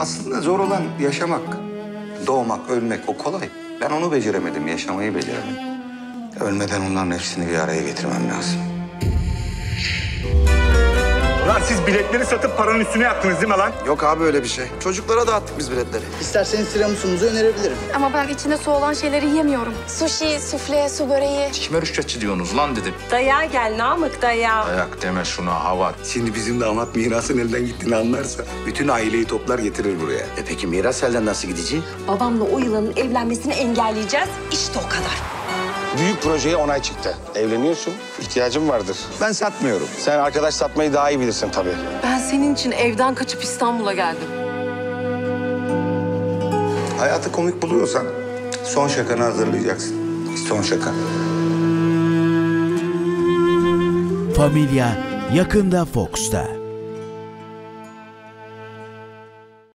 Aslında zor olan yaşamak. Doğmak, ölmek o kolay. Ben onu beceremedim, yaşamayı beceremedim. Ölmeden onların hepsini bir araya getirmem lazım. Lan siz biletleri satıp paranın üstüne yaptınız değil mi lan? Yok abi öyle bir şey. Çocuklara dağıttık biz biletleri. İsterseniz tiramisu'muzu önerebilirim. Ama ben içinde su olan şeyleri yiyemiyorum. Sushi, sufle, su böreği. Kime rüşvetçi diyorsunuz lan dedim. Dayağa gel Namık, dayağa. Dayak deme şuna havat. Şimdi bizim damat mirasın elden gittiğini anlarsa bütün aileyi toplar getirir buraya. E peki miras elden nasıl gidecek? Babamla o yılanın evlenmesini engelleyeceğiz. İşte o kadar. Büyük projeye onay çıktı. Evleniyorsun, ihtiyacım vardır. Ben satmıyorum. Sen arkadaş satmayı daha iyi bilirsin tabii. Ben senin için evden kaçıp İstanbul'a geldim. Hayatı komik buluyorsan son şakanı hazırlayacaksın. Son şaka. Familya yakında Fox'ta.